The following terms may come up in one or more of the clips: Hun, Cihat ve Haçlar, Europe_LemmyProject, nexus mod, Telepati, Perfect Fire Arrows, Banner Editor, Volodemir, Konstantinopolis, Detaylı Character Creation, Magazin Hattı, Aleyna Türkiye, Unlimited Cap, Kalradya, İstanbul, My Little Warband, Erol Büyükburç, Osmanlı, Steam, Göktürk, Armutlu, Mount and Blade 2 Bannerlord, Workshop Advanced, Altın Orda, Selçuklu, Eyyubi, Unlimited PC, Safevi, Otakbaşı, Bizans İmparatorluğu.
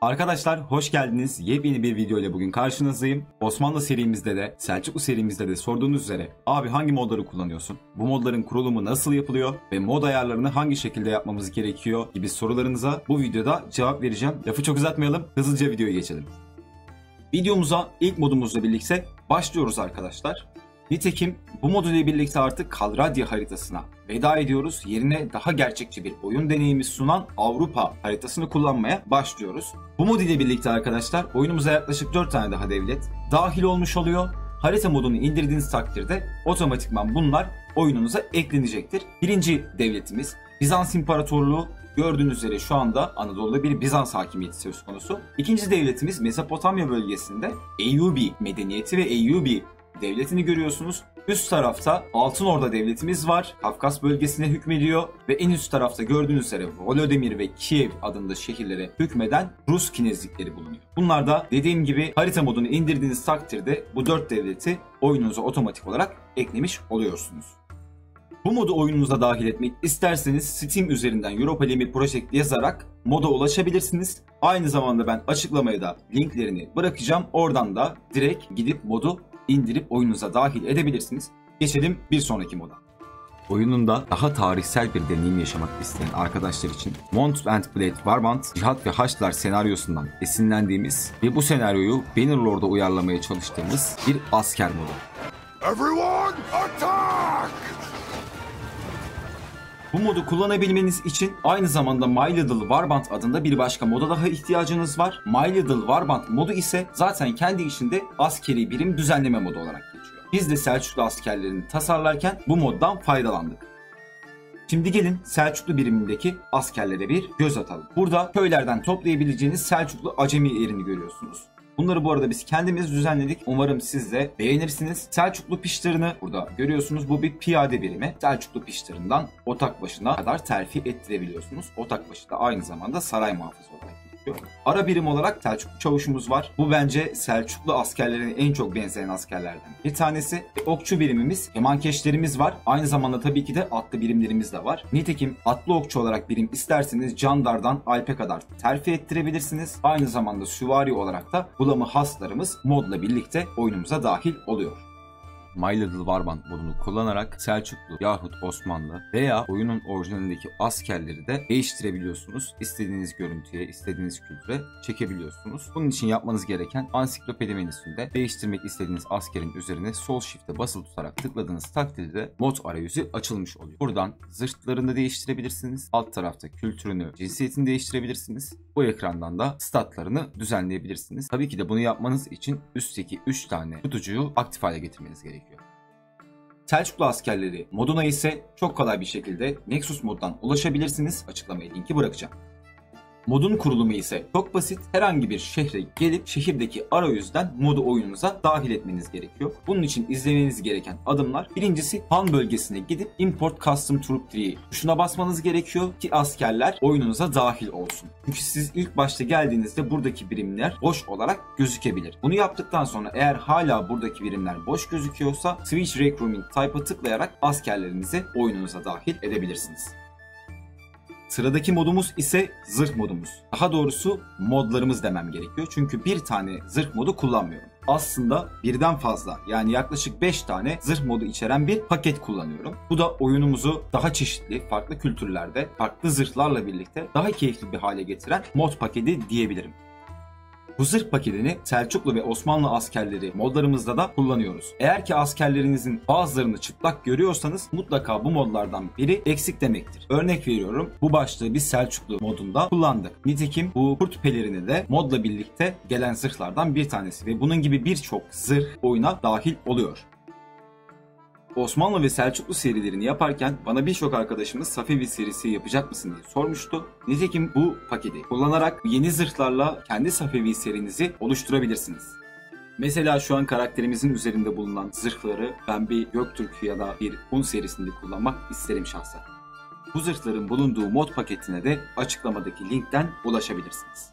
Arkadaşlar hoş geldiniz. Yepyeni bir video ile bugün karşınızdayım. Osmanlı serimizde de Selçuklu serimizde de sorduğunuz üzere abi hangi modları kullanıyorsun? Bu modların kurulumu nasıl yapılıyor? Ve mod ayarlarını hangi şekilde yapmamız gerekiyor gibi sorularınıza bu videoda cevap vereceğim. Lafı çok uzatmayalım. Hızlıca videoya geçelim. Videomuza ilk modumuzla birlikte başlıyoruz arkadaşlar. Nitekim bu mod ile birlikte artık Kalradya haritasına veda ediyoruz. Yerine daha gerçekçi bir oyun deneyimi sunan Avrupa haritasını kullanmaya başlıyoruz. Bu mod ile birlikte arkadaşlar oyunumuza yaklaşık 4 tane daha devlet dahil olmuş oluyor. Harita modunu indirdiğiniz takdirde otomatikman bunlar oyununuza eklenecektir. Birinci devletimiz Bizans İmparatorluğu. Gördüğünüz üzere şu anda Anadolu'da bir Bizans hakimiyeti söz konusu. İkinci devletimiz Mezopotamya bölgesinde Eyyubi medeniyeti ve Eyyubi devletini görüyorsunuz. Üst tarafta Altın Orda devletimiz var. Kafkas bölgesine hükmediyor ve en üst tarafta gördüğünüz üzere Volodemir ve Kiev adında şehirlere hükmeden Rus kinezlikleri bulunuyor. Bunlar da dediğim gibi harita modunu indirdiğiniz takdirde bu 4 devleti oyununuza otomatik olarak eklemiş oluyorsunuz. Bu modu oyununuza dahil etmek isterseniz Steam üzerinden Europe_LemmyProject yazarak moda ulaşabilirsiniz. Aynı zamanda ben açıklamaya da linklerini bırakacağım. Oradan da direkt gidip modu indirip oyununuza dahil edebilirsiniz. Geçelim bir sonraki moda. Oyununda daha tarihsel bir deneyim yaşamak isteyen arkadaşlar için Mount and Blade 2 Bannerlord, Cihat ve Haçlar senaryosundan esinlendiğimiz ve bu senaryoyu Bannerlord'a uyarlamaya çalıştığımız bir asker modu. Everyone attack! Bu modu kullanabilmeniz için aynı zamanda My Little Warband adında bir başka moda daha ihtiyacınız var. My Little Warband modu ise zaten kendi içinde askeri birim düzenleme modu olarak geçiyor. Biz de Selçuklu askerlerini tasarlarken bu moddan faydalandık. Şimdi gelin Selçuklu birimindeki askerlere bir göz atalım. Burada köylerden toplayabileceğiniz Selçuklu acemi yerini görüyorsunuz. Bunları bu arada biz kendimiz düzenledik. Umarım siz de beğenirsiniz. Selçuklu piştirini burada görüyorsunuz. Bu bir piyade birimi. Selçuklu piştirinden Otakbaşı'na kadar terfi ettirebiliyorsunuz. Otakbaşı da aynı zamanda saray muhafızı olarak geçiyor. Ara birim olarak Selçuklu çavuşumuz var. Bu bence Selçuklu askerlerine en çok benzeyen askerlerden bir tanesi. Okçu birimimiz, kemankeşlerimiz var. Aynı zamanda tabii ki de atlı birimlerimiz de var. Nitekim atlı okçu olarak birim isterseniz Candar'dan Alp'e kadar terfi ettirebilirsiniz. Aynı zamanda süvari olarak da bulamı haslarımız modla birlikte oyunumuza dahil oluyor. My Little Warband modunu kullanarak Selçuklu yahut Osmanlı veya oyunun orijinalindeki askerleri de değiştirebiliyorsunuz. İstediğiniz görüntüye, istediğiniz kültüre çekebiliyorsunuz. Bunun için yapmanız gereken ansiklopedi menüsünde değiştirmek istediğiniz askerin üzerine sol shift'e basılı tutarak tıkladığınız takdirde mod arayüzü açılmış oluyor. Buradan zırhlarını değiştirebilirsiniz. Alt tarafta kültürünü, cinsiyetini değiştirebilirsiniz. Bu ekrandan da statlarını düzenleyebilirsiniz. Tabii ki de bunu yapmanız için üstteki 3 tane kutucuğu aktif hale getirmeniz gerekiyor. Selçuklu askerleri moduna ise çok kolay bir şekilde nexus moddan ulaşabilirsiniz. Açıklamaya linki bırakacağım. Modun kurulumu ise çok basit. Herhangi bir şehre gelip şehirdeki arayüzden modu oyununuza dahil etmeniz gerekiyor. Bunun için izlemeniz gereken adımlar: birincisi Han bölgesine gidip import custom troop tree'yi tuşuna basmanız gerekiyor ki askerler oyununuza dahil olsun. Çünkü siz ilk başta geldiğinizde buradaki birimler boş olarak gözükebilir. Bunu yaptıktan sonra eğer hala buradaki birimler boş gözüküyorsa switch recruitment type'a tıklayarak askerlerinizi oyununuza dahil edebilirsiniz. Sıradaki modumuz ise zırh modumuz. Daha doğrusu modlarımız demem gerekiyor. Çünkü bir tane zırh modu kullanmıyorum. Aslında birden fazla, yani yaklaşık 5 tane zırh modu içeren bir paket kullanıyorum. Bu da oyunumuzu daha çeşitli, farklı kültürlerde, farklı zırhlarla birlikte daha keyifli bir hale getiren mod paketi diyebilirim. Bu zırh paketini Selçuklu ve Osmanlı askerleri modlarımızda da kullanıyoruz. Eğer ki askerlerinizin bazılarını çıplak görüyorsanız mutlaka bu modlardan biri eksik demektir. Örnek veriyorum, bu başlığı biz Selçuklu modunda kullandık. Nitekim bu kurt pelerini de modla birlikte gelen zırhlardan bir tanesi ve bunun gibi birçok zırh oyuna dahil oluyor. Osmanlı ve Selçuklu serilerini yaparken bana birçok arkadaşımız Safevi serisi yapacak mısın diye sormuştu. Nitekim bu paketi kullanarak yeni zırhlarla kendi Safevi serinizi oluşturabilirsiniz. Mesela şu an karakterimizin üzerinde bulunan zırhları ben bir Göktürk ya da bir Hun serisinde kullanmak isterim şahsen. Bu zırhların bulunduğu mod paketine de açıklamadaki linkten ulaşabilirsiniz.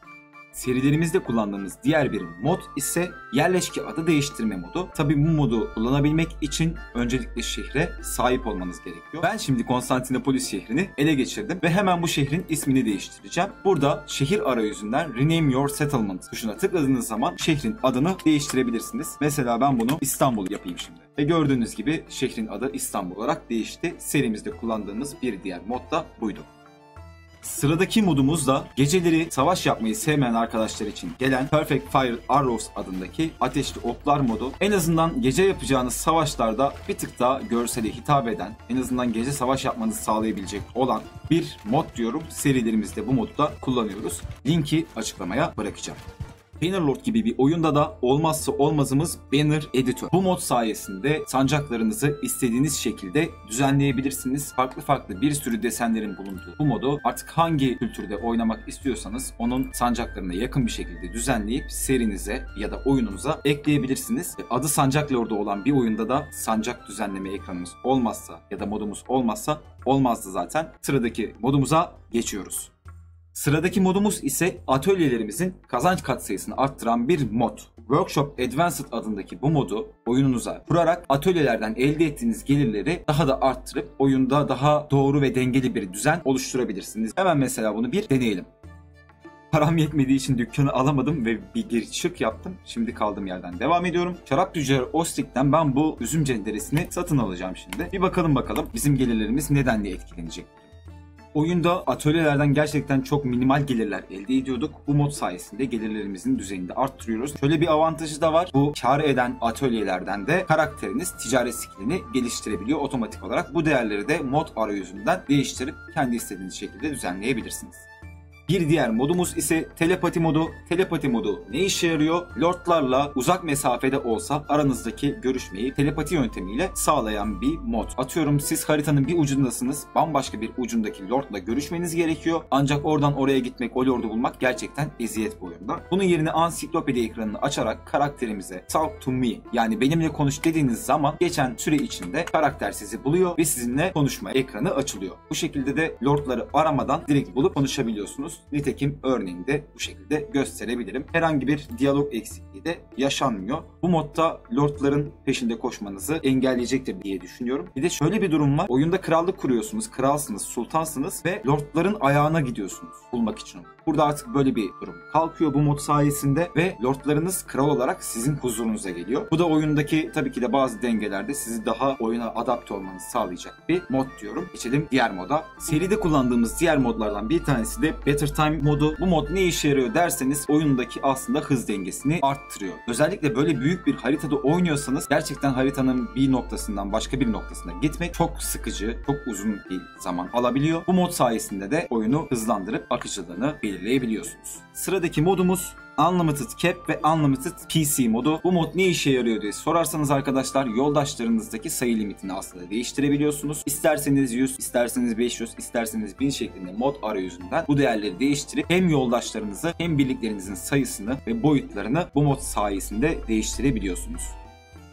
Serilerimizde kullandığımız diğer bir mod ise yerleşki adı değiştirme modu. Tabii bu modu kullanabilmek için öncelikle şehre sahip olmanız gerekiyor. Ben şimdi Konstantinopolis şehrini ele geçirdim ve hemen bu şehrin ismini değiştireceğim. Burada şehir arayüzünden Rename Your Settlement tuşuna tıkladığınız zaman şehrin adını değiştirebilirsiniz. Mesela ben bunu İstanbul yapayım şimdi. Ve gördüğünüz gibi şehrin adı İstanbul olarak değişti. Serimizde kullandığımız bir diğer mod da buydu. Sıradaki modumuz da geceleri savaş yapmayı sevmeyen arkadaşlar için gelen Perfect Fire Arrows adındaki ateşli oklar modu. En azından gece yapacağınız savaşlarda bir tık daha görsele hitap eden, en azından gece savaş yapmanızı sağlayabilecek olan bir mod diyorum. Serilerimizde bu modu da kullanıyoruz. Linki açıklamaya bırakacağım. Bannerlord gibi bir oyunda da olmazsa olmazımız Banner Editor. Bu mod sayesinde sancaklarınızı istediğiniz şekilde düzenleyebilirsiniz. Farklı farklı bir sürü desenlerin bulunduğu bu modu artık hangi kültürde oynamak istiyorsanız onun sancaklarına yakın bir şekilde düzenleyip serinize ya da oyununuza ekleyebilirsiniz. Adı Sancaklord'da olan bir oyunda da sancak düzenleme ekranımız olmazsa ya da modumuz olmazsa olmazdı zaten. Sıradaki modumuza geçiyoruz. Sıradaki modumuz ise atölyelerimizin kazanç katsayısını arttıran bir mod. Workshop Advanced adındaki bu modu oyununuza kurarak atölyelerden elde ettiğiniz gelirleri daha da arttırıp oyunda daha doğru ve dengeli bir düzen oluşturabilirsiniz. Hemen mesela bunu bir deneyelim. Param yetmediği için dükkanı alamadım ve bir geri çık yaptım. Şimdi kaldığım yerden devam ediyorum. Şarap tüccarı Ostik'ten ben bu üzüm cenderesini satın alacağım şimdi. Bir bakalım bizim gelirlerimiz nedenle etkilenecek. Oyunda atölyelerden gerçekten çok minimal gelirler elde ediyorduk. Bu mod sayesinde gelirlerimizin düzeyini de arttırıyoruz. Şöyle bir avantajı da var. Bu kar eden atölyelerden de karakteriniz ticaret skillini geliştirebiliyor. Otomatik olarak bu değerleri de mod arayüzünden değiştirip kendi istediğiniz şekilde düzenleyebilirsiniz. Bir diğer modumuz ise telepati modu. Telepati modu ne işe yarıyor? Lordlarla uzak mesafede olsa aranızdaki görüşmeyi telepati yöntemiyle sağlayan bir mod. Atıyorum siz haritanın bir ucundasınız. Bambaşka bir ucundaki lordla görüşmeniz gerekiyor. Ancak oradan oraya gitmek, o lordu bulmak gerçekten eziyet bu oyunda. Bunun yerine ansiklopedi ekranını açarak karakterimize "Talk to me" yani benimle konuş dediğiniz zaman geçen süre içinde karakter sizi buluyor ve sizinle konuşma ekranı açılıyor. Bu şekilde de lordları aramadan direkt bulup konuşabiliyorsunuz. Nitekim örneğini de bu şekilde gösterebilirim. Herhangi bir diyalog eksikliği de yaşanmıyor. Bu modda lordların peşinde koşmanızı engelleyecektir diye düşünüyorum. Bir de şöyle bir durum var. Oyunda krallık kuruyorsunuz, kralsınız, sultansınız ve lordların ayağına gidiyorsunuz bulmak için. Burada artık böyle bir durum kalkıyor bu mod sayesinde ve lordlarınız kral olarak sizin huzurunuza geliyor. Bu da oyundaki tabii ki de bazı dengelerde sizi daha oyuna adapte olmanızı sağlayacak bir mod diyorum. Geçelim diğer moda. Seride kullandığımız diğer modlardan bir tanesi de Better Time modu. Bu mod ne işe yarıyor derseniz oyundaki aslında hız dengesini arttırıyor. Özellikle böyle büyük bir haritada oynuyorsanız gerçekten haritanın bir noktasından başka bir noktasına gitmek çok sıkıcı, çok uzun bir zaman alabiliyor. Bu mod sayesinde de oyunu hızlandırıp akıcılığını belirleyebiliyorsunuz. Sıradaki modumuz Unlimited Cap ve Unlimited PC modu. Bu mod ne işe yarıyor diye sorarsanız arkadaşlar yoldaşlarınızdaki sayı limitini aslında değiştirebiliyorsunuz. İsterseniz 100, isterseniz 500, isterseniz 1000 şeklinde mod arayüzünden bu değerleri değiştirip hem yoldaşlarınızı hem birliklerinizin sayısını ve boyutlarını bu mod sayesinde değiştirebiliyorsunuz.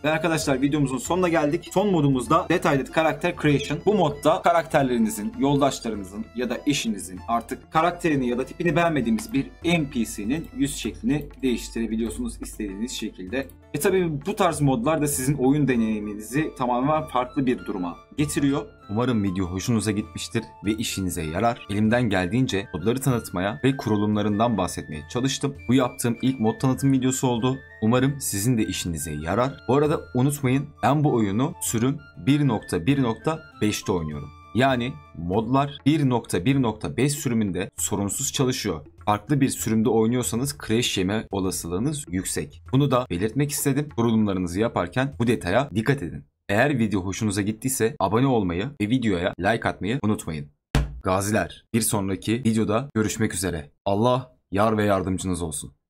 Ve arkadaşlar videomuzun sonuna geldik. Son modumuzda Detaylı Character Creation. Bu modda karakterlerinizin, yoldaşlarınızın ya da eşinizin artık karakterini ya da tipini beğenmediğimiz bir NPC'nin yüz şeklini değiştirebiliyorsunuz istediğiniz şekilde. Tabii bu tarz modlar da sizin oyun deneyiminizi tamamen farklı bir duruma getiriyor. Umarım video hoşunuza gitmiştir ve işinize yarar. Elimden geldiğince modları tanıtmaya ve kurulumlarından bahsetmeye çalıştım. Bu yaptığım ilk mod tanıtım videosu oldu. Umarım sizin de işinize yarar. Bu arada unutmayın ben bu oyunu sürüm 1.1.5'te oynuyorum. Yani modlar 1.1.5 sürümünde sorunsuz çalışıyor. Farklı bir sürümde oynuyorsanız crash yeme olasılığınız yüksek. Bunu da belirtmek istedim. Kurulumlarınızı yaparken bu detaya dikkat edin. Eğer video hoşunuza gittiyse abone olmayı ve videoya like atmayı unutmayın. Gaziler, bir sonraki videoda görüşmek üzere. Allah yar ve yardımcınız olsun.